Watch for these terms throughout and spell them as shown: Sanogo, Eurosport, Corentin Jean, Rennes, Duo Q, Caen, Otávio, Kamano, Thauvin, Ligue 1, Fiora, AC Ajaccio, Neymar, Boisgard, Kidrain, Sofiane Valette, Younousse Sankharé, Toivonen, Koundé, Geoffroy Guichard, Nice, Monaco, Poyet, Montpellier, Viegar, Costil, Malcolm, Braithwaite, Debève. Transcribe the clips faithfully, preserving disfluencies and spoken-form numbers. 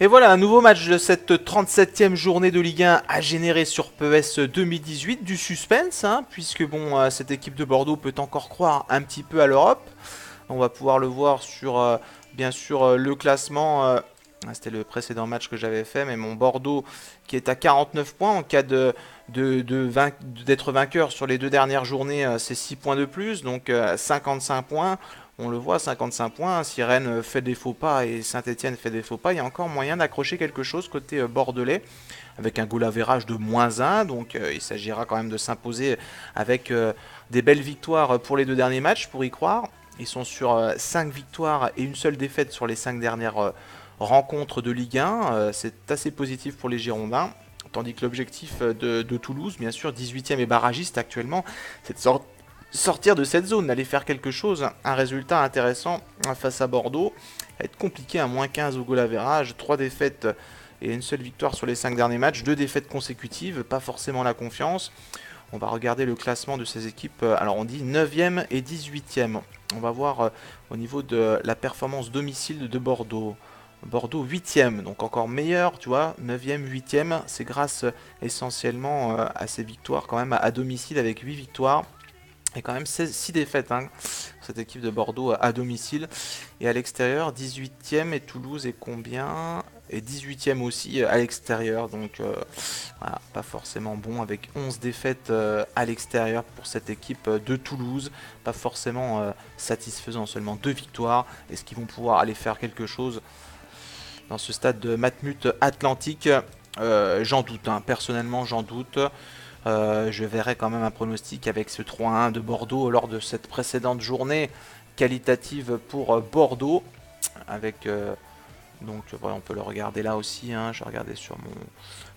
Et voilà, un nouveau match de cette trente-septième journée de Ligue un a généré sur P E S deux mille dix-huit du suspense, hein, puisque bon, cette équipe de Bordeaux peut encore croire un petit peu à l'Europe. On va pouvoir le voir sur, euh, bien sûr, euh, le classement. Euh, C'était le précédent match que j'avais fait, mais mon Bordeaux qui est à quarante-neuf points en cas de, de, de d'être vainqueur sur les deux dernières journées, euh, c'est six points de plus, donc euh, cinquante-cinq points. On le voit, cinquante-cinq points, si Rennes fait des faux pas et Saint-Étienne fait des faux pas, il y a encore moyen d'accrocher quelque chose côté bordelais, avec un goal average de moins un, donc euh, il s'agira quand même de s'imposer avec euh, des belles victoires pour les deux derniers matchs, pour y croire. Ils sont sur euh, cinq victoires et une seule défaite sur les cinq dernières euh, rencontres de Ligue un, euh, c'est assez positif pour les Girondins, tandis que l'objectif de, de Toulouse, bien sûr, dix-huitième et barragiste actuellement, c'est de sortir sortir de cette zone, aller faire quelque chose, un résultat intéressant face à Bordeaux, être compliqué à moins quinze au goal average, trois défaites et une seule victoire sur les cinq derniers matchs, deux défaites consécutives, pas forcément la confiance. On va regarder le classement de ces équipes, alors on dit neuvième et dix-huitième, on va voir au niveau de la performance domicile de Bordeaux. Bordeaux huitième, donc encore meilleur, tu vois, neuvième, huitième, c'est grâce essentiellement à ces victoires quand même à domicile avec huit victoires. Et quand même six défaites, hein, cette équipe de Bordeaux à domicile. Et à l'extérieur, dix-huitième et Toulouse est combien? Et dix-huitième aussi à l'extérieur. Donc euh, voilà, pas forcément bon avec onze défaites euh, à l'extérieur pour cette équipe de Toulouse. Pas forcément euh, satisfaisant, seulement deux victoires. Est-ce qu'ils vont pouvoir aller faire quelque chose dans ce stade de Matmut Atlantique? euh, J'en doute, hein, personnellement j'en doute. Euh, je verrai quand même un pronostic avec ce trois à un de Bordeaux lors de cette précédente journée qualitative pour Bordeaux. Avec euh, donc voilà, on peut le regarder là aussi. Hein, je regardais sur mon,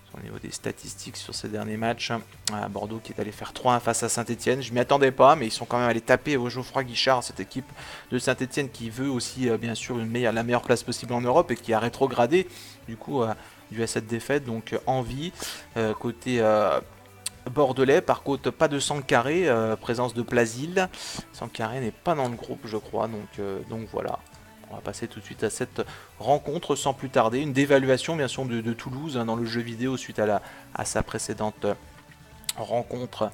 sur le niveau des statistiques sur ces derniers matchs. Voilà, Bordeaux qui est allé faire trois à un face à Saint-Étienne. Je ne m'y attendais pas, mais ils sont quand même allés taper au Geoffroy Guichard, cette équipe de Saint-Étienne qui veut aussi euh, bien sûr une meilleure, la meilleure place possible en Europe et qui a rétrogradé du coup euh, dû à cette défaite. Donc euh, envie euh, côté euh, bordelais, par contre pas de Sankharé, euh, présence de Plasil. Sankharé n'est pas dans le groupe je crois, donc, euh, donc voilà. On va passer tout de suite à cette rencontre sans plus tarder. Une dévaluation bien sûr de, de Toulouse, hein, dans le jeu vidéo suite à, la, à sa précédente rencontre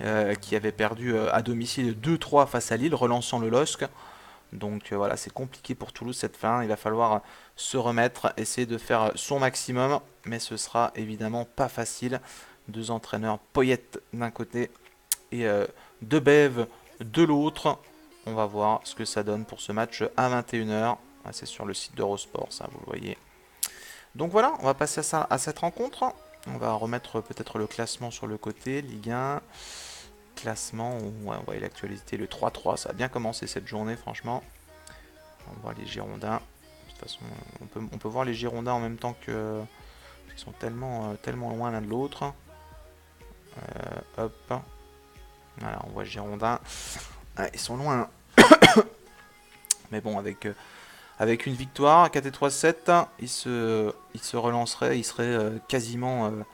euh, qui avait perdu euh, à domicile deux trois face à Lille, relançant le LOSC. Donc euh, voilà, c'est compliqué pour Toulouse cette fin, il va falloir se remettre, essayer de faire son maximum, mais ce sera évidemment pas facile. Deux entraîneurs, Poyet d'un côté et euh, Debève de l'autre. On va voir ce que ça donne pour ce match à vingt et une heures. Ah, c'est sur le site d'Eurosport, ça, vous le voyez. Donc voilà, on va passer à, ça, à cette rencontre. On va remettre peut-être le classement sur le côté. Ligue un, classement, ouais, on voit l'actualité, le trois trois. Ça a bien commencé cette journée, franchement. On voit les Girondins. De toute façon, on peut, on peut voir les Girondins en même temps que... Ils sont tellement, euh, tellement loin l'un de l'autre. Euh, hop. Voilà, on voit Girondins. Ah, ils sont loin. Mais bon, avec, euh, avec une victoire, quatre et trois sept, ils se, ils se relanceraient. Ils seraient euh, quasiment... Euh,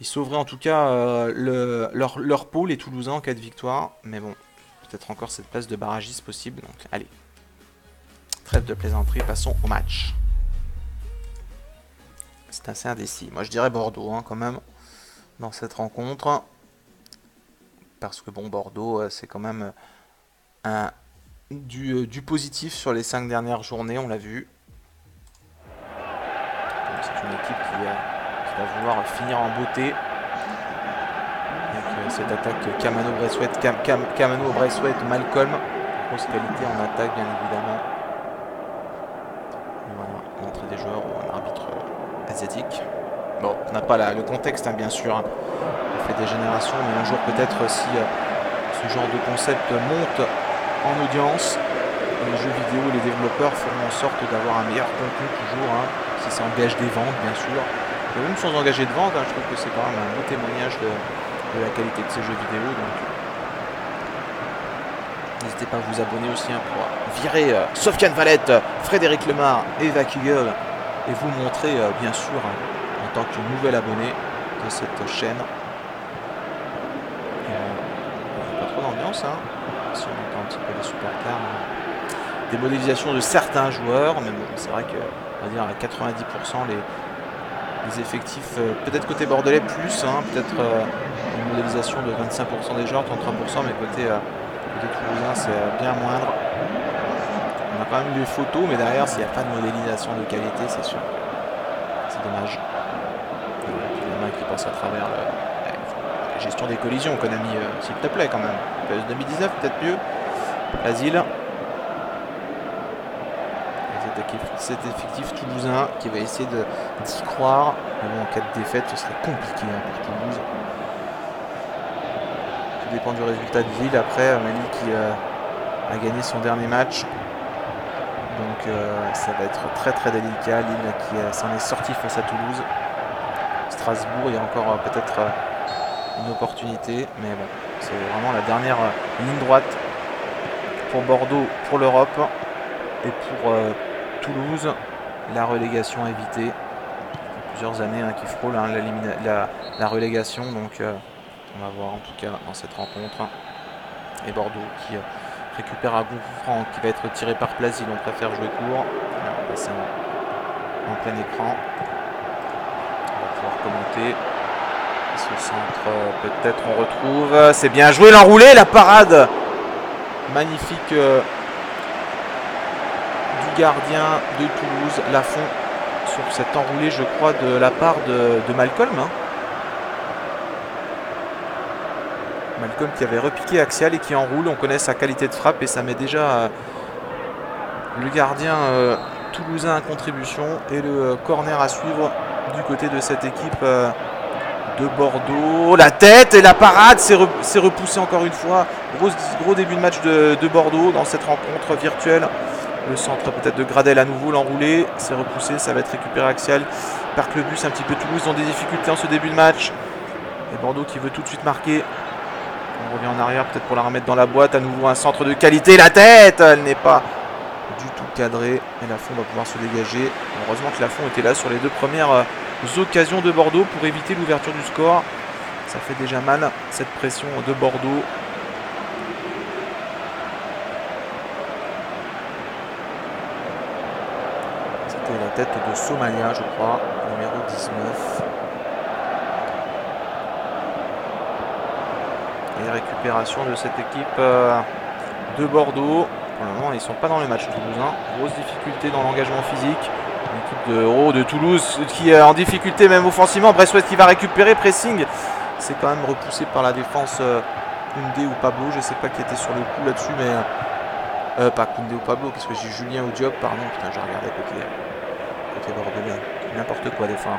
ils sauveraient en tout cas euh, le, leur, leur peau, les Toulousains, en cas de victoire. Mais bon, peut-être encore cette place de barragiste possible. Donc, allez. Trêve de plaisanterie, passons au match. C'est assez indécis. Moi, je dirais Bordeaux, hein, quand même, dans cette rencontre. Parce que, bon, Bordeaux, c'est quand même un, du, du positif sur les cinq dernières journées, on l'a vu. C'est une équipe qui, euh, qui va vouloir finir en beauté. Avec euh, cette attaque Kamano Bressouet, Cam, Cam, Kamano Bressouet, Malcolm. Grosse qualité en attaque, bien évidemment. Et voilà, l'entrée des joueurs ou un arbitre asiatique. Bon, on n'a pas la, le contexte, hein, bien sûr. On fait des générations, mais un jour peut-être si euh, ce genre de concept monte en audience, les jeux vidéo, les développeurs feront en sorte d'avoir un meilleur contenu toujours, hein, si ça engage des ventes, bien sûr. Et même sans engager de vente, hein, je trouve que c'est quand même un beau témoignage de, de la qualité de ces jeux vidéo. Donc, n'hésitez pas à vous abonner aussi, hein, pour virer euh, Sofiane Valette, Frédéric Lemar et Vakugel. Et vous montrer, euh, bien sûr, hein, en tant que nouvel abonné de cette chaîne. Euh, pas trop d'ambiance, hein, si on entend un petit peu les supercars. Hein. Des modélisations de certains joueurs, mais bon, c'est vrai que on va dire à quatre-vingt-dix pour cent les, les effectifs, euh, peut-être côté bordelais plus, hein, peut-être euh, une modélisation de vingt-cinq pour cent des joueurs, trente-trois pour cent, mais côté, euh, côté toulousain c'est euh, bien moindre. On a quand même des photos, mais derrière s'il n'y a pas de modélisation de qualité, c'est sûr, c'est dommage. Il y en a qui passent à travers euh, la gestion des collisions, Konami, euh, s'il te plaît quand même. P S deux mille dix-neuf peut-être mieux. Plasil. Cet effectif toulousain qui va essayer d'y croire, mais en cas de défaite ce serait compliqué pour Toulouse. Tout dépend du résultat de Lille après. Manu qui euh, a gagné son dernier match, donc euh, ça va être très très délicat. Lille qui euh, s'en est sorti face à Toulouse. Strasbourg, il y a encore euh, peut-être euh, une opportunité, mais bon, c'est vraiment la dernière euh, ligne droite pour Bordeaux, pour l'Europe, et pour euh, Toulouse, la relégation évitée. Plusieurs années hein, qui frôlent hein, la, la relégation, donc euh, on va voir en tout cas dans cette rencontre. Et Bordeaux qui euh, récupère un bon coup franc qui va être tiré par Plasil. On préfère jouer court. Alors, on va passer en, en plein écran. On va pouvoir commenter. Et ce centre, euh, peut-être on retrouve. C'est bien joué, l'enroulé, la parade magnifique. Euh, Gardien de Toulouse, Lafont, sur cet enroulé, je crois, de la part de, de Malcolm. Hein. Malcolm qui avait repiqué Axel et qui enroule. On connaît sa qualité de frappe et ça met déjà euh, le gardien euh, toulousain en contribution. Et le euh, corner à suivre du côté de cette équipe euh, de Bordeaux. La tête et la parade, c'est re, c'est repoussé encore une fois. Gros, gros début de match de, de Bordeaux dans cette rencontre virtuelle. Le centre peut-être de Gradel à nouveau, l'enroulé, c'est repoussé, ça va être récupéré axial par le bus un petit peu. Toulouse dans des difficultés en ce début de match. Et Bordeaux qui veut tout de suite marquer. On revient en arrière peut-être pour la remettre dans la boîte. À nouveau un centre de qualité, la tête, elle n'est pas du tout cadrée. Et Lafont va pouvoir se dégager. Heureusement que Lafont était là sur les deux premières occasions de Bordeaux pour éviter l'ouverture du score. Ça fait déjà mal cette pression de Bordeaux. De Somalia, je crois, numéro dix-neuf. Et récupération de cette équipe euh, de Bordeaux. Pour le moment, ils ne sont pas dans le match toulousain. Grosse difficulté dans l'engagement physique. L'équipe de oh, de Toulouse qui est en difficulté même offensivement. Bressouet qui va récupérer, pressing. C'est quand même repoussé par la défense euh, Koundé ou Pablo. Je ne sais pas qui était sur le coup là-dessus, mais euh, pas Koundé ou Pablo. Qu'est-ce que j'ai, Julien ou Diop, pardon. Putain, je regardais côté. Côté bordelais, n'importe quoi des fois.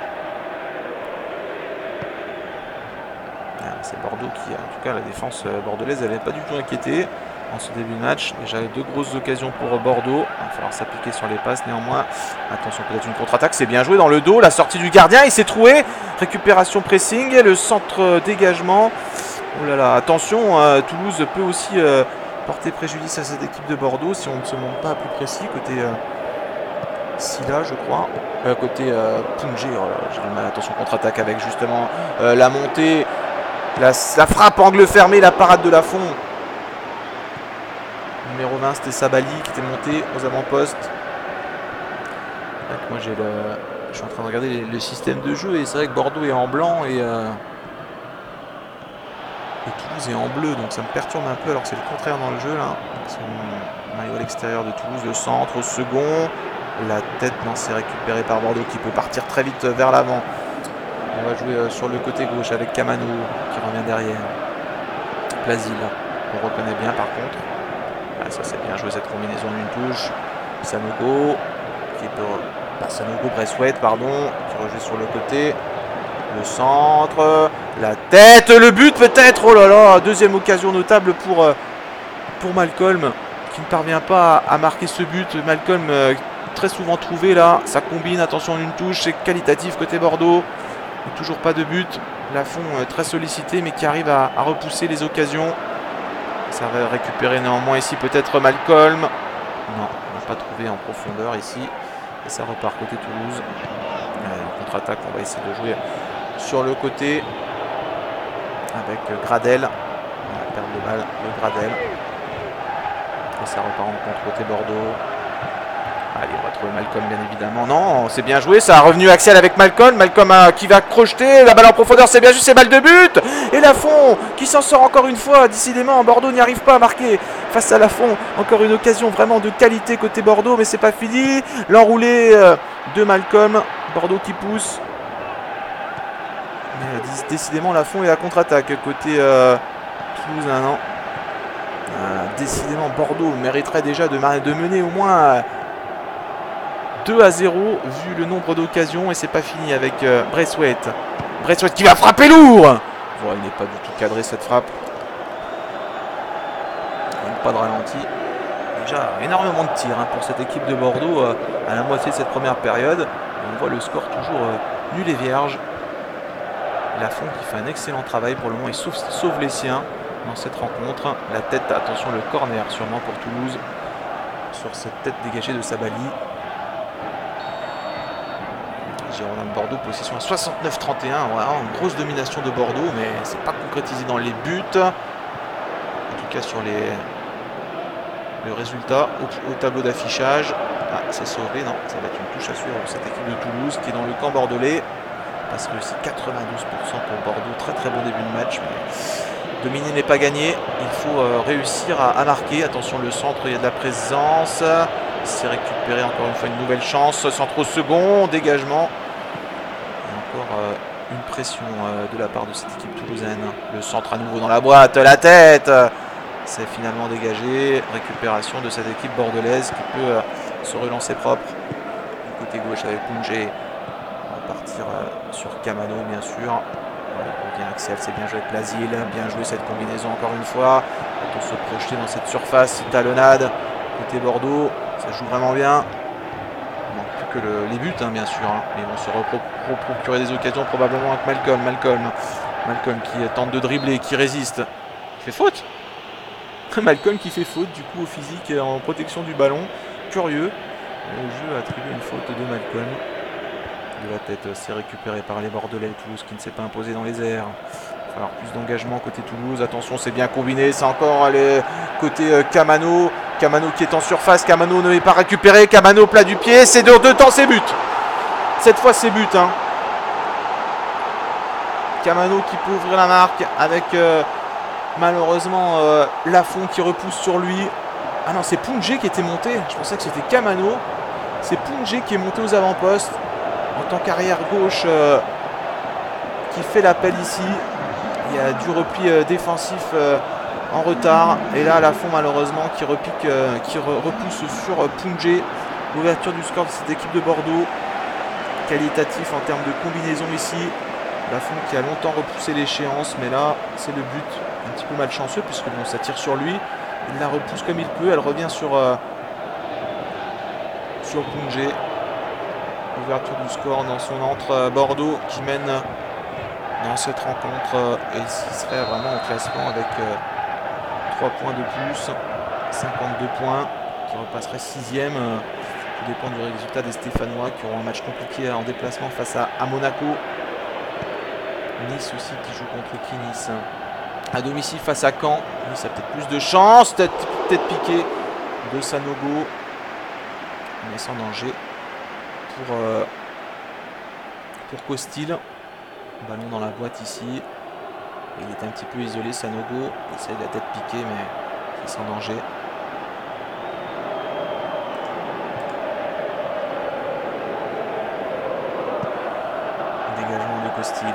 Ah, c'est Bordeaux qui, en tout cas la défense bordelaise, elle n'est pas du tout inquiétée en ce début de match. Déjà deux grosses occasions pour Bordeaux. Il va falloir s'appliquer sur les passes néanmoins. Attention, peut-être une contre-attaque, c'est bien joué dans le dos. La sortie du gardien, il s'est troué. Récupération pressing, le centre dégagement. Oh là là, attention, euh, Toulouse peut aussi euh, porter préjudice à cette équipe de Bordeaux si on ne se montre pas plus précis côté... Euh, Silla, je crois, euh, côté euh, Poundjé, oh j'ai du mal, attention, contre-attaque avec justement euh, la montée, la, la frappe angle fermé, la parade de Lafont. Numéro vingt, c'était Sabali qui était monté aux avant-postes. Moi, j'ai le, je suis en train de regarder les, le système de jeu et c'est vrai que Bordeaux est en blanc et, euh, et Toulouse est en bleu, donc ça me perturbe un peu alors que c'est le contraire dans le jeu là. Son maillot à l'extérieur de Toulouse, le centre au second. La tête, non, c'est récupéré par Bordeaux qui peut partir très vite vers l'avant. On va jouer sur le côté gauche avec Kamano qui revient derrière. Plasil, on reconnaît bien par contre. Ah, ça, c'est bien joué cette combinaison d'une touche. Sanogo, qui peut. Bah, Sanogo, Bressouet, pardon, qui rejoue sur le côté. Le centre, la tête, le but peut-être. Oh là là, deuxième occasion notable pour, pour Malcolm qui ne parvient pas à marquer ce but. Malcolm. Très souvent trouvé là, ça combine, attention d'une touche, c'est qualitatif côté Bordeaux. Et toujours pas de but, Lafont euh, très sollicité mais qui arrive à, à repousser les occasions. Ça va récupérer néanmoins ici peut-être Malcolm. Non, on n'a pas trouvé en profondeur ici. Et ça repart côté Toulouse. En contre-attaque, on va essayer de jouer sur le côté avec Gradel. On va perdre de balle de Gradel. Et ça repart en contre côté Bordeaux. Allez, on va trouver Malcolm, bien évidemment. Non, c'est bien joué. Ça a revenu Axel avec Malcolm. Malcolm a, qui va crocheter. La balle en profondeur, c'est bien juste. C'est balle de but. Et Lafont qui s'en sort encore une fois. Décidément, Bordeaux n'y arrive pas à marquer. Face à Lafont, encore une occasion vraiment de qualité côté Bordeaux. Mais c'est pas fini. L'enroulé de Malcolm. Bordeaux qui pousse. Mais décidément, Lafont est la contre-attaque côté euh, Toulouse. Non. Euh, décidément, Bordeaux mériterait déjà de, de mener au moins euh, deux à zéro vu le nombre d'occasions. Et c'est pas fini avec euh, Bressouet. Bressouet qui va frapper lourd. Bon, il n'est pas du tout cadré cette frappe. Même pas de ralenti. Déjà énormément de tirs hein, pour cette équipe de Bordeaux euh, à la moitié de cette première période. Et on voit le score toujours euh, nul et vierge. Lafont qui fait un excellent travail pour le moment. Il sauve, sauve les siens dans cette rencontre. La tête, attention, le corner sûrement pour Toulouse. Sur cette tête dégagée de Sabali. Girondins de Bordeaux, possession à soixante-neuf trente et un. Voilà, une grosse domination de Bordeaux, mais c'est pas concrétisé dans les buts. En tout cas sur les... le résultat au, au tableau d'affichage. Ah, c'est sauvé. Non, ça va être une touche à suivre pour cette équipe de Toulouse qui est dans le camp bordelais. Parce que c'est quatre-vingt-douze pour cent pour Bordeaux. Très très bon début de match. Mais dominer n'est pas gagné. Il faut euh, réussir à, à marquer. Attention, le centre, il y a de la présence. Il s'est récupéré encore une fois une nouvelle chance. Centre au second. Dégagement. Et encore euh, une pression euh, de la part de cette équipe toulousaine. Le centre à nouveau dans la boîte. La tête. C'est finalement dégagé. Récupération de cette équipe bordelaise qui peut euh, se relancer propre. Du côté gauche avec Poundjé. Partir sur Kamano, bien sûr. Ouais, bien Axel, c'est bien joué avec Plasil. Bien joué cette combinaison encore une fois. On se projeter dans cette surface talonnade côté Bordeaux. Ça joue vraiment bien. Il manque plus que le, les buts, hein, bien sûr. Hein. Mais ils vont se procurer des occasions probablement avec Malcolm. Malcolm, Malcolm qui tente de dribbler, qui résiste. Il fait faute. Malcolm qui fait faute du coup au physique en protection du ballon. Curieux. Le jeu attribue une faute de Malcolm. De la tête, c'est récupéré par les Bordelais. Toulouse qui ne s'est pas imposé dans les airs. Il va falloir plus d'engagement côté Toulouse. Attention, c'est bien combiné. C'est encore les... côté euh, Kamano. Kamano qui est en surface. Kamano ne l'est pas récupéré. Kamano plat du pied. C'est de deux temps, c'est but. Cette fois, c'est but. Hein. Kamano qui peut ouvrir la marque avec euh, malheureusement euh, Lafont qui repousse sur lui. Ah non, c'est Poundjé qui était monté. Je pensais que c'était Kamano. C'est Poundjé qui est monté aux avant-postes. En tant qu'arrière gauche euh, qui fait l'appel ici. Il y a du repli euh, défensif euh, en retard. Et là, Lafont malheureusement qui repique, euh, qui re repousse sur euh, Poundjé. L'ouverture du score de cette équipe de Bordeaux. Qualitatif en termes de combinaison ici. Lafont qui a longtemps repoussé l'échéance. Mais là, c'est le but. Un petit peu malchanceux puisque bon, ça tire sur lui. Il la repousse comme il peut. Elle revient sur, euh, sur Poundjé. Ouverture du score dans son entre Bordeaux qui mène dans cette rencontre et qui serait vraiment au classement avec trois points de plus, cinquante-deux points, qui repasserait sixième. Tout dépend du résultat des Stéphanois qui auront un match compliqué en déplacement face à, à Monaco. Nice aussi qui joue contre qui Nice à domicile face à Caen. Nice a peut-être plus de chance, peut-être peut-être piqué de Sanogo, mais sans danger. Pour, euh, pour Costil. Ballon dans la boîte ici. Il est un petit peu isolé, Sanogo. Il essaie de la tête piquée, mais c'est sans danger. Dégagement de Costil.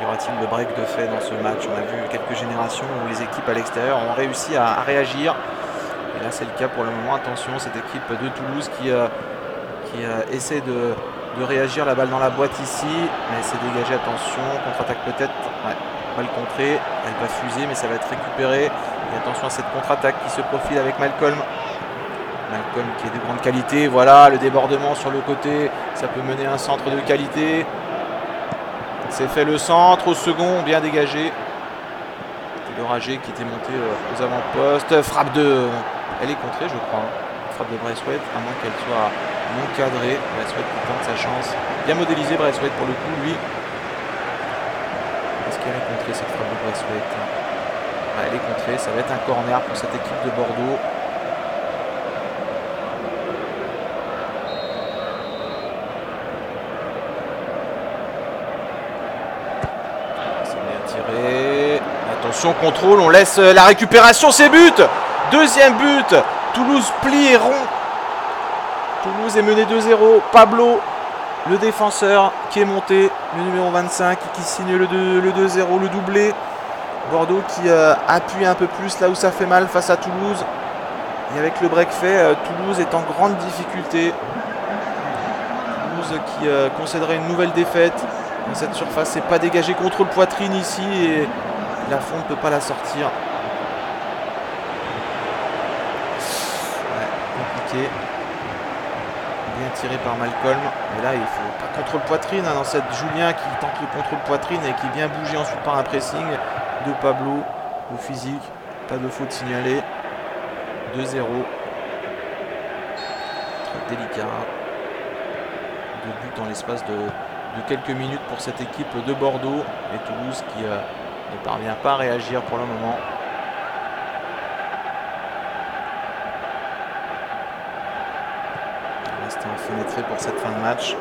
Y aura-t-il le break de fait dans ce match? On a vu quelques générations où les équipes à l'extérieur ont réussi à, à réagir. Et là, c'est le cas pour le moment. Attention, cette équipe de Toulouse qui, euh, qui euh, essaie de, de réagir. La balle dans la boîte ici. Mais c'est dégagé. Attention. Contre-attaque peut-être. Ouais, pas le contrer. Elle va fuser, mais ça va être récupéré. Et attention à cette contre-attaque qui se profile avec Malcolm. Malcolm qui est de grande qualité. Voilà, le débordement sur le côté. Ça peut mener à un centre de qualité. C'est fait le centre. Au second, bien dégagé. L'oragé qui était monté euh, aux avant-postes. Frappe de... Elle est contrée, je crois. Hein. Frappe de Braithwaite, à moins qu'elle soit non cadrée. Braithwaite qui tente sa chance. Bien modélisé Braithwaite pour le coup, lui. Est-ce qu'elle est contrée, cette frappe de Braithwaite? Ouais, elle est contrée. Ça va être un corner pour cette équipe de Bordeaux. Attention, contrôle, on laisse la récupération, c'est but. Deuxième but, Toulouse plie et rond. Toulouse est mené deux zéro. Pablo, le défenseur qui est monté, le numéro vingt-cinq, qui signe le deux zéro, le doublé. Bordeaux qui euh, appuie un peu plus là où ça fait mal face à Toulouse. Et avec le break fait, euh, Toulouse est en grande difficulté. Toulouse qui euh, concéderait une nouvelle défaite. Dans cette surface, c'est pas dégagé, contrôle poitrine ici et Lafont ne peut pas la sortir. Ouais, compliqué. Bien tiré par Malcolm. Mais là, il ne faut pas contrôle poitrine hein, dans cette Julien qui tente le contrôle poitrine et qui vient bouger ensuite par un pressing de Pablo au physique. Pas de faute signalée. deux zéro. Très délicat. Deux buts dans l'espace de, de quelques minutes pour cette équipe de Bordeaux. Et Toulouse qui euh, ne parvient pas à réagir pour le moment. Il reste un fenêtré pour cette fin de match.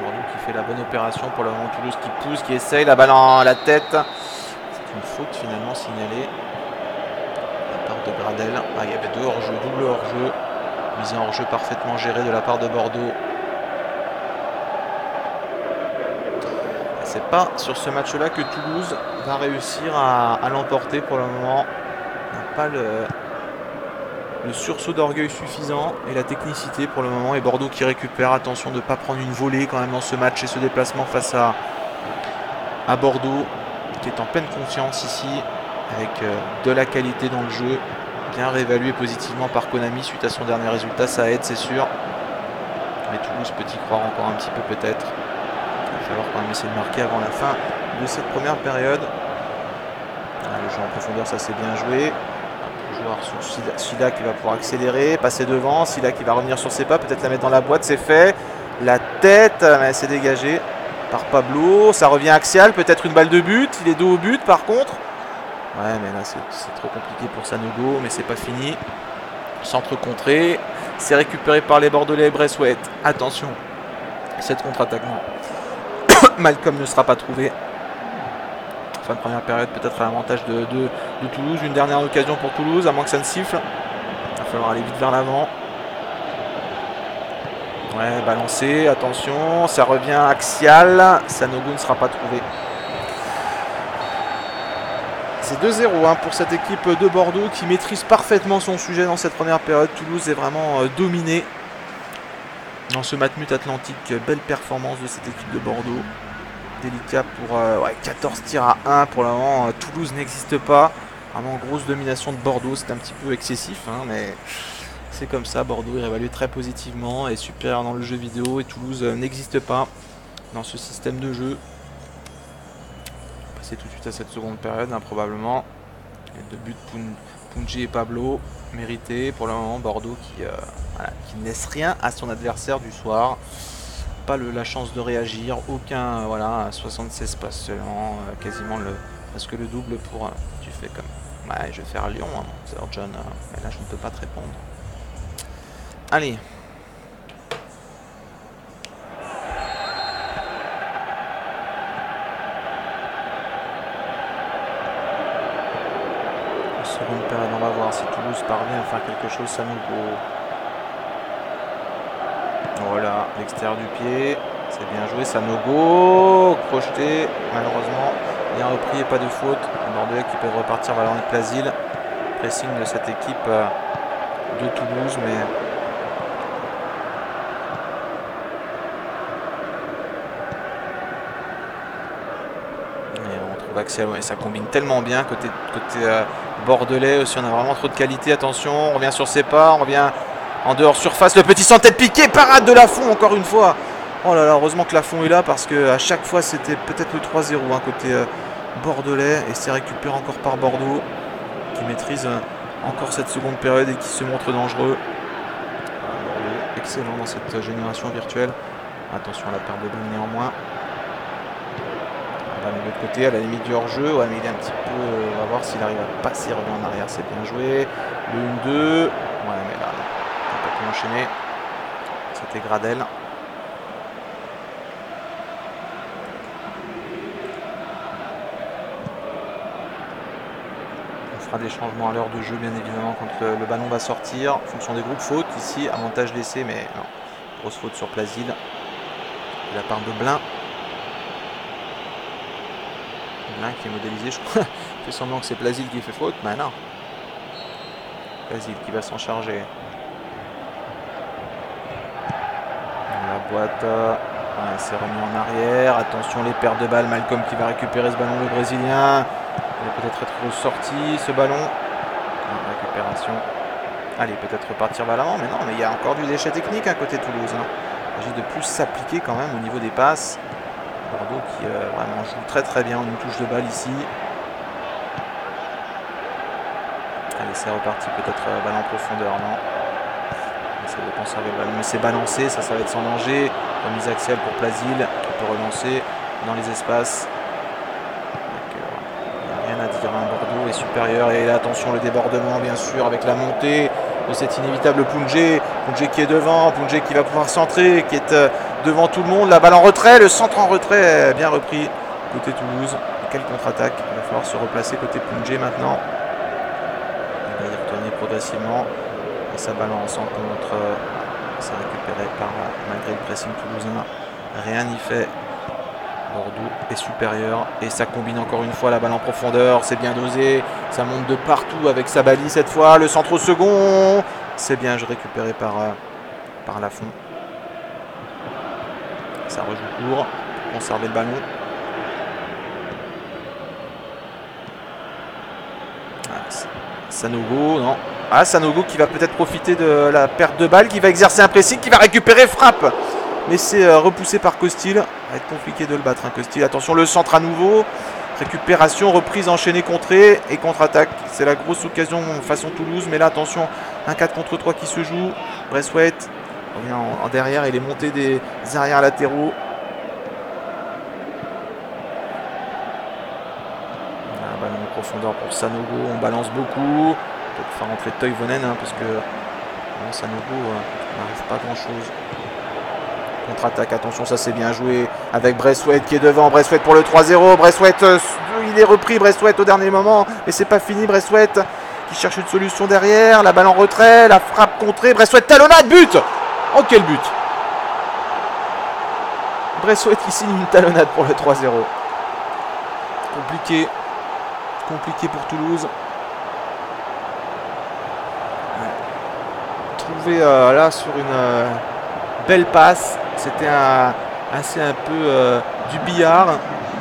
Bordeaux qui fait la bonne opération pour le moment. Toulouse qui pousse, qui essaye, la balle en la tête. C'est une faute finalement signalée. De Gradel. Ah, il y avait deux hors-jeu, double hors-jeu. Mise en hors-jeu parfaitement gérée de la part de Bordeaux. C'est pas sur ce match-là que Toulouse va réussir à, à l'emporter pour le moment. Il n'a pas le, le sursaut d'orgueil suffisant et la technicité pour le moment. Et Bordeaux qui récupère. Attention de ne pas prendre une volée quand même dans ce match et ce déplacement face à, à Bordeaux qui est en pleine confiance ici. Avec de la qualité dans le jeu, bien réévalué positivement par Konami suite à son dernier résultat, ça aide c'est sûr. Mais Toulouse peut y croire encore un petit peu peut-être. Il va falloir quand même essayer de marquer avant la fin de cette première période. Ah, le jeu en profondeur, ça s'est bien joué. Le joueur sur Silla qui va pouvoir accélérer, passer devant, Silla qui va revenir sur ses pas, peut-être la mettre dans la boîte, c'est fait. La tête, mais c'est dégagé par Pablo, ça revient axial, peut-être une balle de but, il est dos au but par contre. Ouais, mais là, c'est trop compliqué pour Sanogo, mais c'est pas fini. Centre contré. C'est récupéré par les Bordelais et Bressouet. Attention, cette contre-attaque, non. Malcolm ne sera pas trouvé. Fin de première période, peut-être à l'avantage de, de, de Toulouse. Une dernière occasion pour Toulouse, à moins que ça ne siffle. Il va falloir aller vite vers l'avant. Ouais, balancé, attention. Ça revient axial. Sanogo ne sera pas trouvé. C'est deux zéro hein, pour cette équipe de Bordeaux qui maîtrise parfaitement son sujet dans cette première période. Toulouse est vraiment euh, dominée dans ce Matmut Atlantique. Belle performance de cette équipe de Bordeaux. Délicat pour euh, ouais, quatorze tirs à un pour le moment. Toulouse n'existe pas. Vraiment grosse domination de Bordeaux. C'est un petit peu excessif, hein, mais c'est comme ça. Bordeaux est réévalué très positivement et supérieur dans le jeu vidéo. Et Toulouse euh, n'existe pas dans ce système de jeu. C'est tout de suite à cette seconde période, hein, probablement. Les deux buts de Poundjé et Pablo, mérités. Pour le moment, Bordeaux qui, euh, voilà, qui ne laisse rien à son adversaire du soir. Pas le, la chance de réagir. Aucun, euh, voilà, soixante-seize passes seulement. Euh, quasiment le, parce que le double pour... Euh, tu fais comme... Ouais, je vais faire Lyon, hein, Sir John. Euh, mais là, je ne peux pas te répondre. Allez. On va voir si Toulouse parvient à faire quelque chose. Sanogo. Voilà, l'extérieur du pied. C'est bien joué. Sanogo. Crocheté. Malheureusement, bien repris et pas de faute. Les Bordelais qui peuvent repartir vers le Plasil. Pressing de cette équipe de Toulouse. Mais Axel, ouais, ça combine tellement bien côté, côté euh, bordelais aussi, on a vraiment trop de qualité. Attention, on revient sur ses pas, on revient en dehors surface, le petit sans tête piqué, parade de Lafont encore une fois. Oh là là, heureusement que Lafont est là parce que à chaque fois c'était peut-être le trois zéro hein, côté euh, bordelais et c'est récupéré encore par Bordeaux qui maîtrise euh, encore cette seconde période et qui se montre dangereux. Bordeaux, excellent dans cette génération virtuelle. Attention à la perte de balle néanmoins. De l'autre côté, à la limite du hors-jeu, ouais, mais il est un petit peu. On va voir s'il arrive à passer, revient en arrière, c'est bien joué. Le un deux. Ouais, mais là, on n'a pas pu enchaîner. C'était Gradel. fera des changements à l'heure de jeu, bien évidemment, quand le, le ballon va sortir. En fonction des groupes, faute ici, avantage laissé, mais non. Grosse faute sur Plasil, de la part de Blin. Blin qui est modélisé, je crois. Fait semblant que c'est Plasil qui fait faute, mais non. Plasil qui va s'en charger. La boîte, ouais, c'est remis en arrière. Attention, les pertes de balles. Malcolm qui va récupérer ce ballon, le Brésilien. Il va peut-être être sorti ce ballon. Non, récupération. Allez, peut-être repartir vers l'avant, mais non, mais il y a encore du déchet technique à côté de Toulouse. Hein. Il s'agit de plus s'appliquer quand même au niveau des passes. Bordeaux qui euh, vraiment joue très très bien. On une touche de balle ici. Allez, c'est reparti. Peut-être euh, balle en profondeur, non. Ça de conserver le ballon, mais c'est balancé, ça, ça va être sans danger. Remise axiale pour Plasil qui peut relancer dans les espaces. Il n'y a rien à dire. Hein. Bordeaux est supérieur et attention le débordement bien sûr avec la montée de cet inévitable Poundjé. Poundjé qui est devant, Poundjé qui va pouvoir centrer, qui est devant tout le monde. La balle en retrait, le centre en retrait bien repris côté Toulouse. Et quelle contre-attaque, il va falloir se replacer côté Poundjé maintenant. Il va y retourner progressivement. Sa balance en contre, c'est récupéré par malgré le pressing toulousain, rien n'y fait. Bordeaux est supérieur et ça combine encore une fois la balle en profondeur, c'est bien dosé, ça monte de partout avec Sabali cette fois, le centre au second, c'est bien récupéré par, par Lafont. Ça rejoue court, conserver le ballon. Sanogo, non. Ah, Sanogo qui va peut-être profiter de la perte de balle, qui va exercer un pressing, qui va récupérer, frappe. Mais c'est repoussé par Costil. Ça va être compliqué de le battre, hein, Costil. Attention, le centre à nouveau. Récupération, reprise, enchaînée, contrée et contre-attaque. C'est la grosse occasion façon Toulouse. Mais là, attention, un quatre contre trois qui se joue. Bressouet revient en derrière et les montées des arrières latéraux. Un ballon en profondeur pour Sanogo. On balance beaucoup. Peut-être faire rentrer Toivonen hein, parce que non, Sanogo euh, n'arrive pas grand-chose. Contre-attaque, attention, ça c'est bien joué avec Bressouet qui est devant. Bressouet pour le trois zéro. Bressouet, euh, il est repris. Bressouet au dernier moment, mais c'est pas fini. Bressouet qui cherche une solution derrière. La balle en retrait, la frappe contrée. Bressouet talonnade, but. Oh quel but! Bressouet qui signe une talonnade pour le trois zéro. Compliqué, compliqué pour Toulouse. Euh, là sur une euh, belle passe, c'était un, assez un peu euh, du billard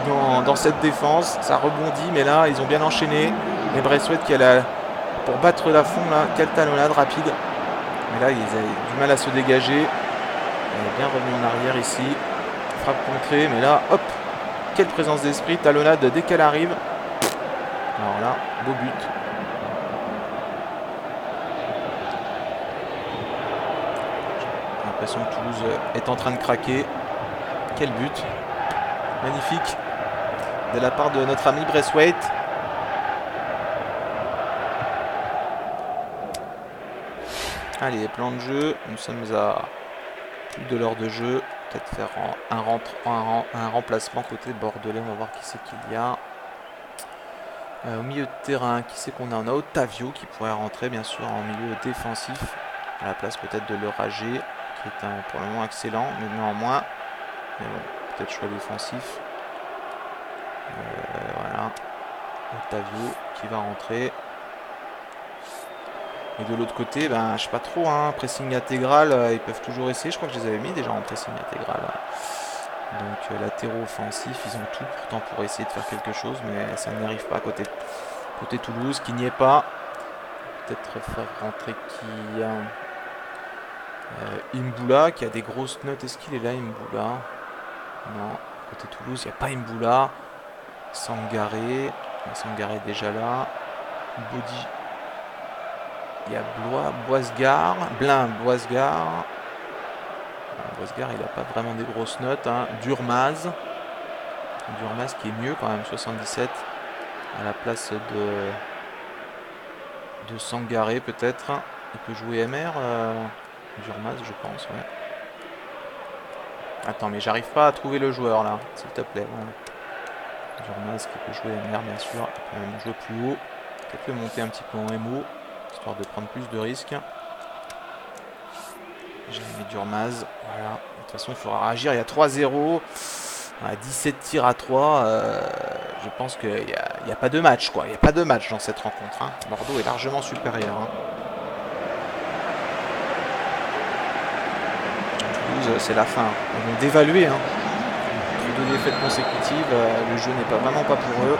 dans, dans cette défense, ça rebondit mais là ils ont bien enchaîné et Bressouet qui a la, pour battre Lafont là, quelle talonnade rapide, mais là ils avaient du mal à se dégager, elle est bien revenue en arrière ici, frappe contrée mais là hop, quelle présence d'esprit, talonnade dès qu'elle arrive, alors là beau but. Toulouse est en train de craquer. Quel but magnifique de la part de notre ami Bressouet. Allez, plan de jeu. Nous sommes à plus de l'heure de jeu. Peut-être faire un, rentre, un, un remplacement côté bordelais. On va voir qui c'est qu'il y a. Euh, au milieu de terrain, qui c'est qu'on a? On a Otávio qui pourrait rentrer, bien sûr, en milieu défensif. À la place peut-être de l'Oragé. Est un, pour le moment excellent, mais néanmoins, mais bon, peut-être choix défensif. Euh, voilà, Otávio qui va rentrer. Et de l'autre côté, ben, je sais pas trop, hein, pressing intégral, euh, ils peuvent toujours essayer. Je crois que je les avais mis déjà en pressing intégral. Hein. Donc, euh, latéraux offensifs, ils ont tout pourtant pour essayer de faire quelque chose, mais ça n'arrive pas à côté, côté Toulouse qui n'y est pas. Peut-être faire rentrer qui. Euh, Euh, Imboula qui a des grosses notes. Est-ce qu'il est là, Imboula? Non. Côté Toulouse, il n'y a pas Imboula. Sankharé. Sankharé est déjà là. Body. Il y a Blois, Boisgard. Blin, Boisgard. Boisgard, il n'a pas vraiment des grosses notes. Hein. Durmaz. Durmaz qui est mieux quand même. soixante-dix-sept. À la place de, de Sankharé peut-être. Il peut jouer M R. Euh... Durmaz, je pense, ouais. Attends, mais j'arrive pas à trouver le joueur là, s'il te plaît. Voilà. Durmaz qui peut jouer M R, bien sûr, il peut même jouer plus haut. Peut-être le monter un petit peu en M O, histoire de prendre plus de risques. J'ai mis Durmaz. Voilà. De toute façon, il faudra réagir. Il y a trois zéro. À dix-sept tirs à trois. Euh, je pense qu'il n'y a, il y a pas de match, quoi. Il n'y a pas de match dans cette rencontre. Hein. Bordeaux est largement supérieur. Hein. Toulouse, c'est la fin. Ils vont dévaluer. Hein. Deux défaites consécutives. Euh, le jeu n'est pas vraiment pas pour eux.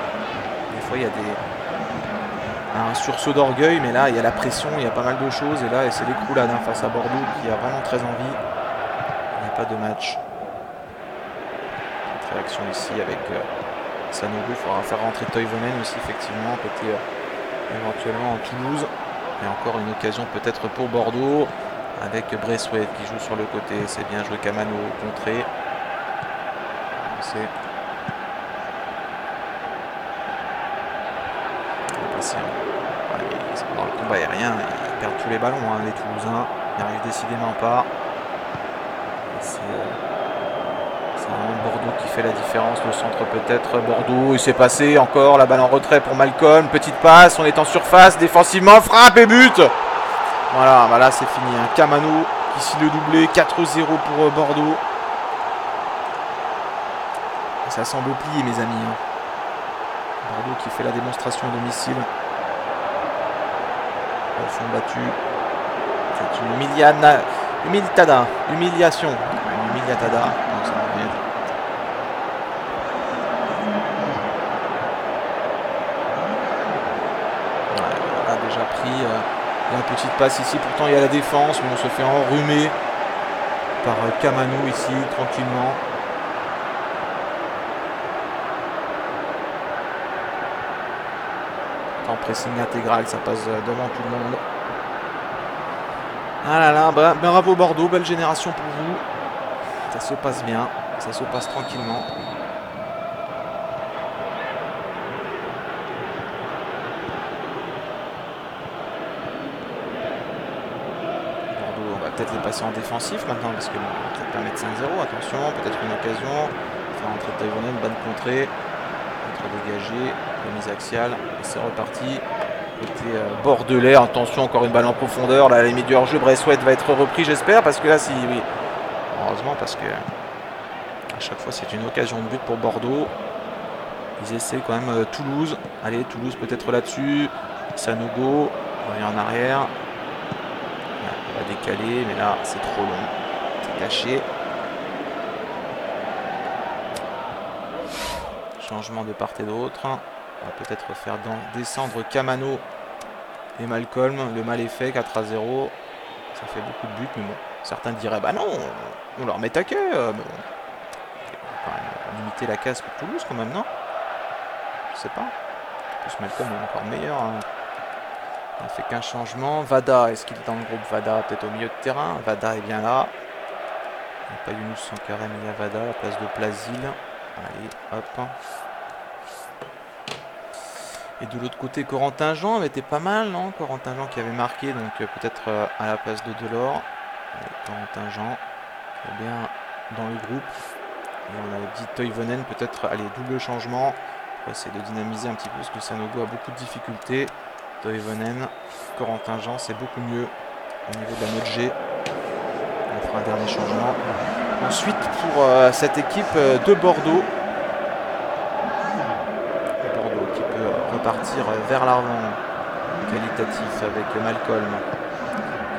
Des fois, il y a des, un sursaut d'orgueil, mais là, il y a la pression, il y a pas mal de choses. Et là, c'est l'écroulade hein, face à Bordeaux qui a vraiment très envie. Il n'y a pas de match. Cette réaction ici avec euh, Sanogo. Il faudra faire rentrer Toivonen aussi, effectivement, côté euh, éventuellement en Toulouse. Et encore une occasion peut-être pour Bordeaux avec Bressouet qui joue sur le côté. C'est bien joué Kamano au contré. C'est dans le combat aérien, ils perdent tous les ballons, hein, les Toulousains, ils n'arrivent décidément pas. C'est vraiment Bordeaux qui fait la différence, le centre peut-être. Bordeaux, il s'est passé encore, la balle en retrait pour Malcolm, petite passe, on est en surface, défensivement, frappe et but. Voilà, bah là c'est fini, hein. Kamano qui signe le doublé, quatre zéro pour Bordeaux. Ça semble plier, mes amis. Bordeaux qui fait la démonstration à domicile. Ils sont battus. C'est une humiliana... humilitada. Humiliation. Une humiliatada. Donc ça va bien. On a déjà pris euh, une petite passe ici. Pourtant, il y a la défense, mais on se fait enrhumer par Kamano ici, tranquillement. En pressing intégral, ça passe devant tout le monde. Ah là là, bah, bravo Bordeaux, belle génération pour vous. Ça se passe bien, ça se passe tranquillement. Bordeaux, on va peut-être les passer en défensif maintenant parce que ça va permettre cinq zéro. Attention, peut-être une occasion. Faire entrer Toivonen, une bonne contrée. Dégagé, la mise axiale, c'est reparti. Côté euh, bordelais, attention, encore une balle en profondeur. Là, à la limite du hors-jeu, Bressouet va être repris, j'espère, parce que là, si, oui, heureusement, parce que à chaque fois, c'est une occasion de but pour Bordeaux. Ils essaient quand même euh, Toulouse. Allez, Toulouse peut-être là-dessus. Sanogo, on revient en arrière. On va décaler, mais là, c'est trop long. C'est caché. Changement de part et d'autre. On va peut-être faire descendre Kamano et Malcolm. Le mal est fait, quatre à zéro. Ça fait beaucoup de buts, mais bon. Certains diraient, bah non, on leur met taquet. Mais bon, on va limiter la casse pour Toulouse quand même, non? Je sais pas. En plus, Malcolm est encore meilleur. Hein. On n'a fait qu'un changement. Vada, est-ce qu'il est dans le groupe? Vada, peut-être au milieu de terrain. Vada est bien là. Il n'y a pas Younousse Sankharé, mais il y a Vada à la place de Plasil. Allez, hop. Et de l'autre côté, Corentin Jean avait été pas mal, non? Corentin Jean qui avait marqué, donc euh, peut-être euh, à la place de Delors. Allez, Corentin Jean, très bien dans le groupe. Et on a dit Toivonen, peut-être, allez, double changement. On va essayer de dynamiser un petit peu, parce que Sanogo a beaucoup de difficultés. Toivonen, Corentin Jean, c'est beaucoup mieux au niveau de la mode G. On fera un dernier changement. Ensuite, pour euh, cette équipe euh, de Bordeaux. Bordeaux qui peut euh, repartir euh, vers l'avant qualitatif avec Malcolm.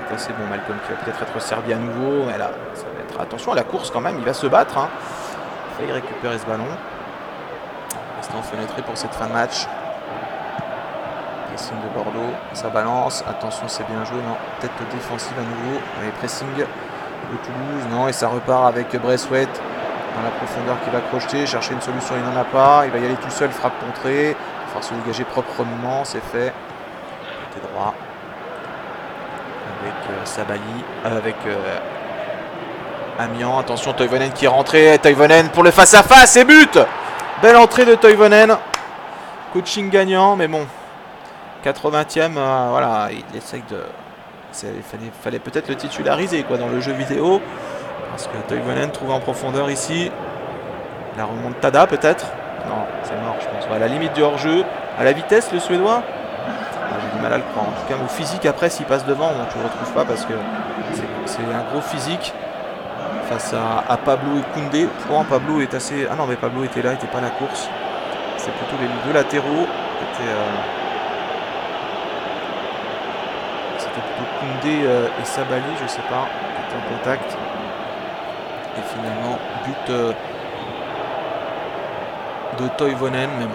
C'est assez bon, Malcolm qui va peut-être être servi à nouveau. Mais là, ça va être... Attention à la course quand même, il va se battre. Hein. Il va récupérer ce ballon. Reste en fenêtre pour cette fin de match. Pressing de Bordeaux, ça balance. Attention, c'est bien joué. Non, peut-être défensive à nouveau. Allez, pressing. De Toulouse, non, et ça repart avec Bressouet dans la profondeur qui va crocheter, chercher une solution, il n'en a pas, il va y aller tout seul, frappe contrée, il va se dégager proprement, c'est fait. Côté droit avec euh, Sabali, euh, avec euh, Amiens, attention Toivonen qui est rentré, Toivonen pour le face-à-face et but. Belle entrée de Toivonen, coaching gagnant, mais bon, quatre-vingtième, euh, voilà, il essaye de... Il fallait, fallait peut-être le titulariser quoi, dans le jeu vidéo. Parce que Toivonen trouve en profondeur ici. La remontada peut-être. Non, c'est mort, je pense. À la limite du hors-jeu. À la vitesse, le Suédois. mal à le prendre. En tout cas, au physique, après, s'il passe devant, bon, tu ne le retrouves pas parce que c'est un gros physique face à, à Pablo et Koundé. Pourtant, Pablo est assez. Ah non, mais Pablo était là, il n'était pas à la course. C'est plutôt les deux latéraux. C'était euh... plutôt Koundé euh, et Sabali, je ne sais pas, qui étaient en contact. Et finalement, but euh, de Toivonen, mais bon,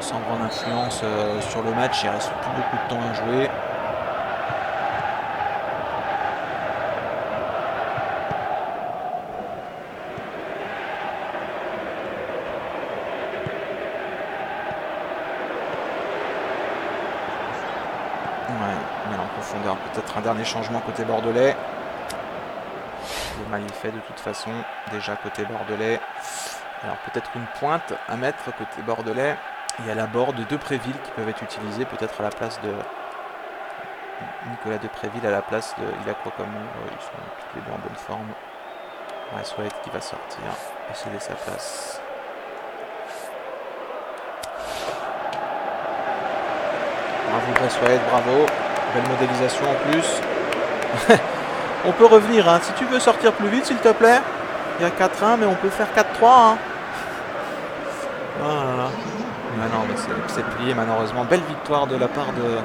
sans grande influence euh, sur le match, il reste plus beaucoup de temps à jouer. Ouais, mais en profondeur, peut-être un dernier changement côté bordelais. Le mal est fait de toute façon, déjà côté bordelais. Alors peut-être une pointe à mettre côté bordelais. Il y a la Bordeaux de Préville qui peuvent être utilisés peut-être à la place de Nicolas de Préville, à la place de... Il a quoi comme... Ouais, ils sont tous les deux en bonne forme. Braithwaite qui va sortir et céder sa place. Bravo Bressouet, bravo. Belle modélisation en plus. On peut revenir, hein. Si tu veux sortir plus vite, s'il te plaît. Il y a quatre un, mais on peut faire quatre trois. Hein. Oh là là. Mais non, mais c'est plié malheureusement. Belle victoire de la part de,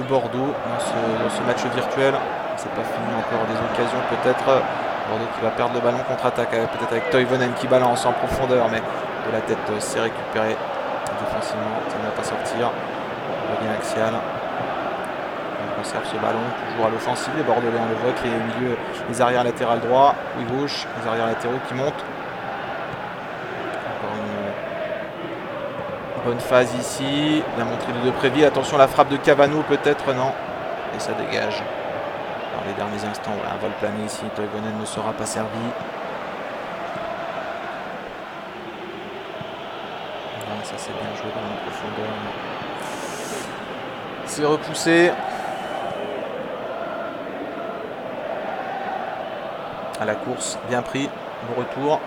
de Bordeaux dans ce, dans ce match virtuel. C'est pas fini encore, des occasions peut-être. Bordeaux qui va perdre le ballon, contre-attaque peut-être avec Toivonen qui balance en profondeur, mais de la tête c'est récupéré défensivement. Ça ne va pas sortir. Bien axial. On conserve ce ballon toujours à l'offensive. Les Bordelais, on le voit qui est au milieu, les arrières latérales droits ou gauche, les arrières latéraux qui montent. Encore une bonne phase ici. La montrée de Préville. Attention, la frappe de Kamano peut-être, non. Et ça dégage. Dans les derniers instants, voilà, un vol plané ici. Toivonen ne sera pas servi. Voilà, ça c'est bien joué dans la profondeur. C'est repoussé. À la course, bien pris. Bon retour.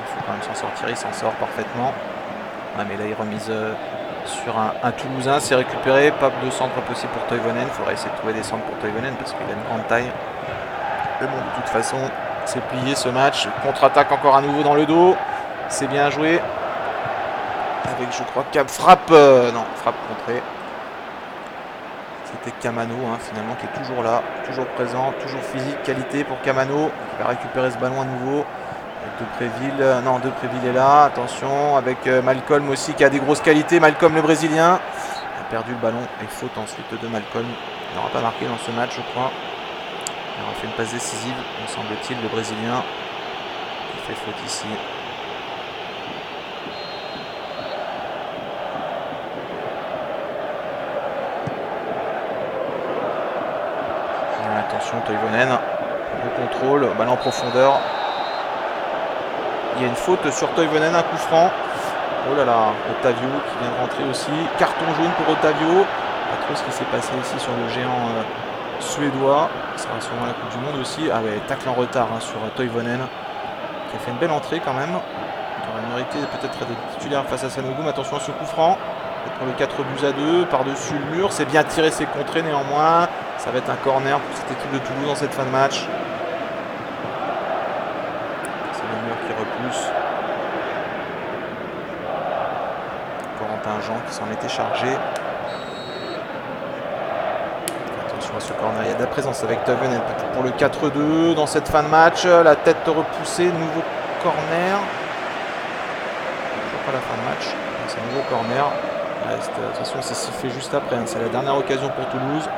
Il faut quand même s'en sortir. Il s'en sort parfaitement. Ah, mais là, il remise sur un, un Toulousain. C'est récupéré. Pas de centre possible pour Toivonen. Il faudra essayer de trouver des centres pour Toivonen parce qu'il a une grande taille. Mais bon, de toute façon, c'est plié ce match. Contre-attaque encore à nouveau dans le dos. C'est bien joué. Avec, je crois, Cam frappe. Euh, non, frappe contrée. C'était Kamano hein, finalement qui est toujours là, toujours présent, toujours physique, qualité pour Kamano qui va récupérer ce ballon à nouveau. De Préville, euh, non De Préville est là, attention avec euh, Malcolm aussi qui a des grosses qualités, Malcolm le Brésilien a perdu le ballon et faute ensuite de Malcolm. Il n'aura pas marqué dans ce match je crois. Il aura fait une passe décisive, me semble-t-il, le Brésilien qui fait faute ici. Attention Toivonen, le contrôle, ballon en profondeur. Il y a une faute sur Toivonen, un coup franc. Oh là là, Otávio qui vient de rentrer aussi. Carton jaune pour Otávio. Pas trop ce qui s'est passé ici sur le géant euh, suédois. Ça sera sûrement la Coupe du Monde aussi. Ah ouais, tacle en retard hein, sur Toivonen. Qui a fait une belle entrée quand même. Il aurait mérité peut-être d'être titulaire face à Sanogo. Mais attention à ce coup franc. Pour le quatre buts à deux, par-dessus le mur. C'est bien tiré, c'est contré néanmoins. Ça va être un corner pour cette équipe de Toulouse dans cette fin de match. C'est le mur qui repousse. Corentin Jean qui s'en était chargé. Attention à ce corner. Il y a de la présence avec Toivonen pour le quatre deux dans cette fin de match. La tête repoussée, nouveau corner. Toujours pas la fin de match. C'est un nouveau corner. Attention, c'est sifflé juste après. C'est la dernière occasion pour Toulouse.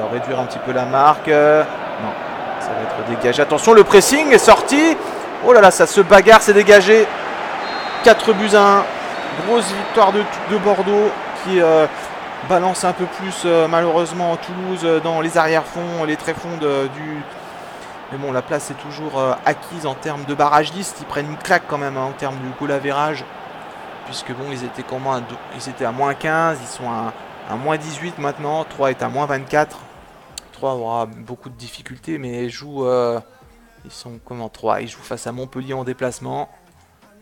Pour réduire un petit peu la marque. Non, ça va être dégagé. Attention, le pressing est sorti. Oh là là, ça se bagarre, c'est dégagé. quatre buts à un. Grosse victoire de, de Bordeaux qui euh, balance un peu plus euh, malheureusement Toulouse dans les arrière-fonds, les tréfonds de, du... Mais bon, la place est toujours euh, acquise en termes de barragiste. Ils prennent une claque quand même hein, en termes du goal average. Puisque bon, ils étaient comment, ils étaient à moins quinze, ils sont à, à moins dix-huit maintenant. trois est à moins vingt-quatre. trois aura beaucoup de difficultés, mais ils jouent, euh, ils sont comment trois, ils jouent face à Montpellier en déplacement.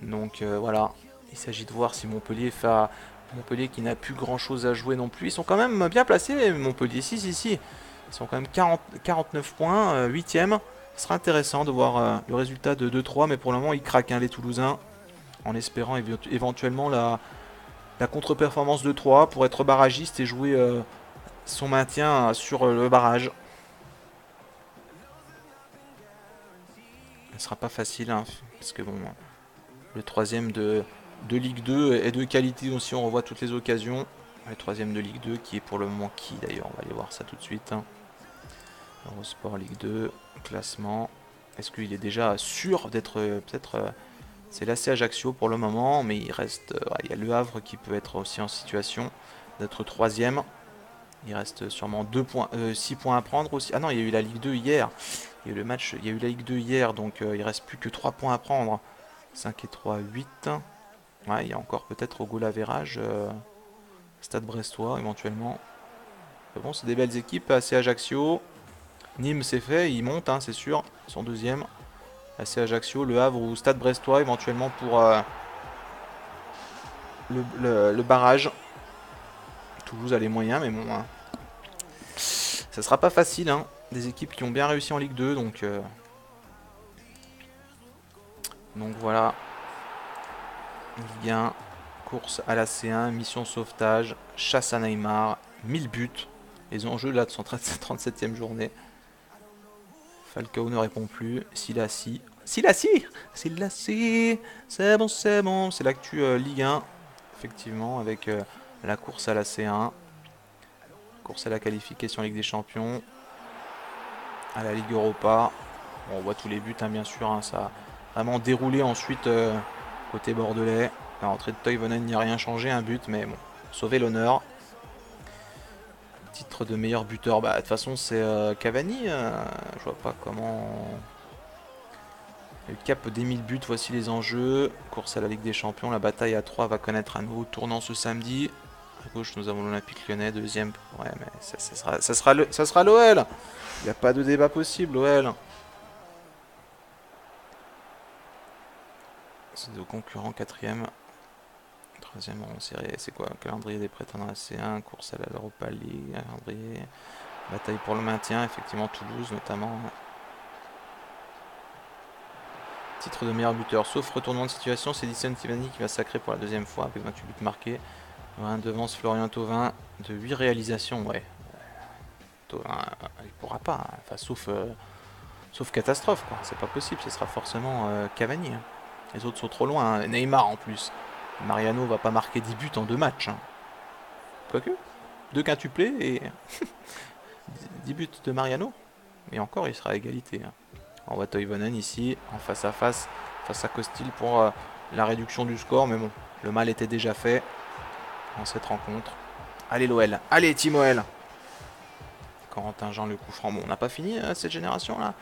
Donc euh, voilà, il s'agit de voir si Montpellier fa, Montpellier qui n'a plus grand chose à jouer non plus. Ils sont quand même bien placés, Montpellier. Si, si, si. Ils sont quand même quarante, quarante-neuf points, euh, huitième. Ce sera intéressant de voir euh, le résultat de deux trois. Mais pour le moment, ils craquent, hein, les Toulousains. En espérant éventuellement la, la contre-performance de trois pour être barragiste et jouer euh, son maintien sur euh, le barrage. Ce ne sera pas facile, hein, parce que bon, le troisième de, de Ligue deux est de qualité aussi, on revoit toutes les occasions. Le troisième de Ligue deux qui est pour le moment qui d'ailleurs, on va aller voir ça tout de suite. Hein. Eurosport Ligue deux, classement. Est-ce qu'il est déjà sûr d'être peut-être... Euh, C'est l'A C Ajaccio pour le moment, mais il reste. Euh, il y a Le Havre qui peut être aussi en situation d'être troisième. Il reste sûrement deux points, euh, six points à prendre aussi. Ah non, il y a eu la Ligue deux hier. Il y a eu le match. Il y a eu la Ligue deux hier, donc euh, il reste plus que trois points à prendre. cinq et trois, huit. Ouais, il y a encore peut-être au goal average. Euh, Stade Brestois éventuellement. Mais bon, c'est des belles équipes. A C Ajaccio. Nîmes, c'est fait. Ils montent, hein, c'est sûr. Ils sont deuxième. A C Ajaccio, Le Havre ou Stade Brestois éventuellement pour euh, le, le, le barrage. Toulouse a les moyens, mais bon, hein, ça sera pas facile. Hein. Des équipes qui ont bien réussi en Ligue deux, donc euh, donc voilà. Ligue un, course à la C un, mission sauvetage, chasse à Neymar, mille buts. Les enjeux là de son trente-septième journée. Falcao ne répond plus. Silassi. Silassi Silassi C'est bon, c'est bon. C'est l'actu euh, Ligue un. Effectivement, avec euh, la course à la C un. Course à la qualification Ligue des Champions. À la Ligue Europa. Bon, on voit tous les buts, hein, bien sûr. Hein, ça a vraiment déroulé ensuite euh, côté bordelais. La rentrée de Toivonen n'y a rien changé, un but. Mais bon, sauver l'honneur. Titre de meilleur buteur, bah de toute façon c'est euh, Cavani, euh, je vois pas comment... Le cap des mille buts, voici les enjeux, course à la Ligue des Champions, la bataille à trois va connaître un nouveau tournant ce samedi. À gauche nous avons l'Olympique Lyonnais, deuxième, ouais mais ça, ça sera, ça sera, le, ça sera l'O L, il n'y a pas de débat possible, l'O L. C'est nos concurrents, quatrième. Troisième rang serré, c'est quoi? Calendrier des prétendants à C un, course à l'Europa League, calendrier, bataille pour le maintien, effectivement Toulouse notamment. Titre de meilleur buteur, sauf retournement de situation, c'est Edison Cavani qui va sacrer pour la deuxième fois avec vingt-huit buts marqués. Un devance Florian Thauvin de huit réalisations, ouais. Thauvin, il pourra pas, hein. Enfin, sauf, euh, sauf catastrophe, quoi. C'est pas possible, ce sera forcément euh, Cavani. Hein. Les autres sont trop loin, hein. Neymar en plus. Mariano va pas marquer dix buts en deux matchs. Hein. Quoique, deux quintuplés et dix buts de Mariano. Et encore, il sera à égalité. Hein. On voit Toivonen ici, en face à face, face à Costil pour euh, la réduction du score. Mais bon, le mal était déjà fait en cette rencontre. Allez l'O L, allez Team O L. Corentin Jean, le coup franc. Bon, on n'a pas fini euh, cette génération-là,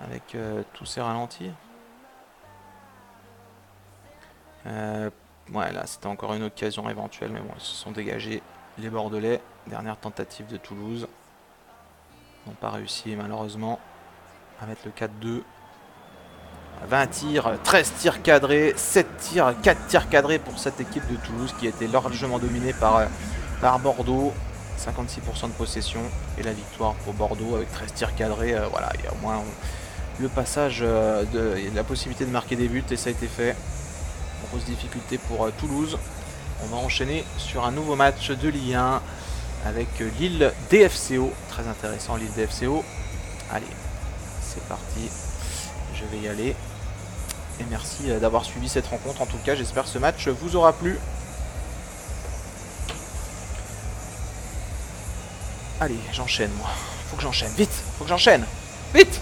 avec euh, tous ces ralentis. Euh, Voilà, c'était encore une occasion éventuelle, mais bon, ils se sont dégagés les Bordelais. Dernière tentative de Toulouse. Ils n'ont pas réussi, malheureusement, à mettre le quatre deux. vingt tirs, treize tirs cadrés, sept tirs, quatre tirs cadrés pour cette équipe de Toulouse qui a été largement dominée par, par Bordeaux. cinquante-six pour cent de possession et la victoire pour Bordeaux avec treize tirs cadrés. Euh, voilà, il y a au moins on, le passage euh, de, il y a de la possibilité de marquer des buts et ça a été fait. Grosse difficulté pour euh, Toulouse. On va enchaîner sur un nouveau match de Ligue un avec euh, Lille D F C O. Très intéressant, Lille D F C O. Allez, c'est parti. Je vais y aller. Et merci euh, d'avoir suivi cette rencontre. En tout cas, j'espère que ce match vous aura plu. Allez, j'enchaîne moi. Faut que j'enchaîne. Vite, faut que j'enchaîne. Vite.